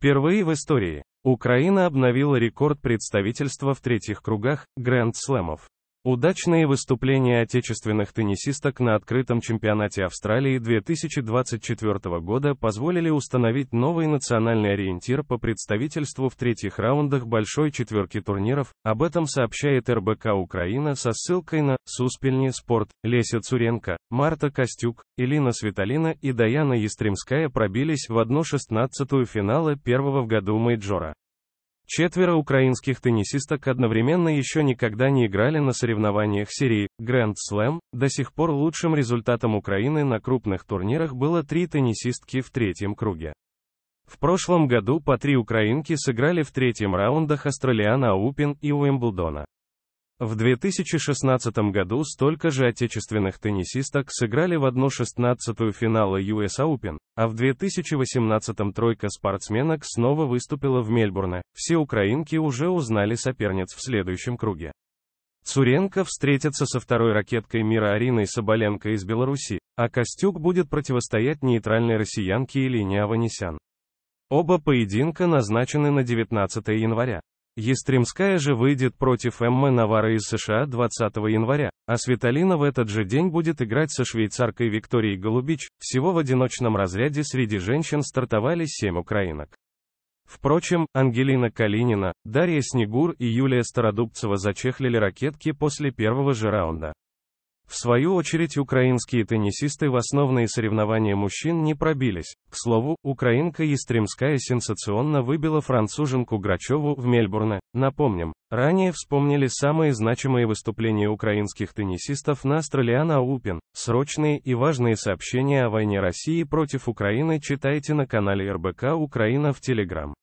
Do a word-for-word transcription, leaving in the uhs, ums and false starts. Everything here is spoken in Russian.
Впервые в истории Украина обновила рекорд представительства в третьих кругах Грэнд Слэмов. Удачные выступления отечественных теннисисток на открытом чемпионате Австралии две тысячи двадцать четвёртого года позволили установить новый национальный ориентир по представительству в третьих раундах большой четверки турниров, об этом сообщает эр бэ ка-Украина со ссылкой на «Суспільне Спорт». Леся Цуренко, Марта Костюк, Элина Свитолина и Даяна Ястремская пробились в одну шестнадцатую финала первого в году мейджора. Четверо украинских теннисисток одновременно еще никогда не играли на соревнованиях серии Grand Slam. До сих пор лучшим результатом Украины на крупных турнирах было три теннисистки в третьем круге. В прошлом году по три украинки сыграли в третьем раундах Australian Open и Уимблдона. В две тысячи шестнадцатом году столько же отечественных теннисисток сыграли в одну шестнадцатую финала ю эс оупен, а в две тысячи восемнадцатом тройка спортсменок снова выступила в Мельбурне. Все украинки уже узнали соперниц в следующем круге. Цуренко встретится со второй ракеткой мира Ариной Сабаленко из Беларуси, а Костюк будет противостоять нейтральной россиянке Елине Аванесян. Оба поединка назначены на девятнадцатое января. Ястремская же выйдет против Эммы Навары из США двадцатого января, а Свитолина в этот же день будет играть со швейцаркой Викторией Голубич. Всего в одиночном разряде среди женщин стартовали семь украинок. Впрочем, Ангелина Калинина, Дарья Снегур и Юлия Стародубцева зачехлили ракетки после первого же раунда. В свою очередь украинские теннисисты в основные соревнования мужчин не пробились. К слову, украинка Ястремская сенсационно выбила француженку Грачеву в Мельбурне. Напомним, ранее вспомнили самые значимые выступления украинских теннисистов на Australian Open. Срочные и важные сообщения о войне России против Украины читайте на канале эр бэ ка Украина в Telegram.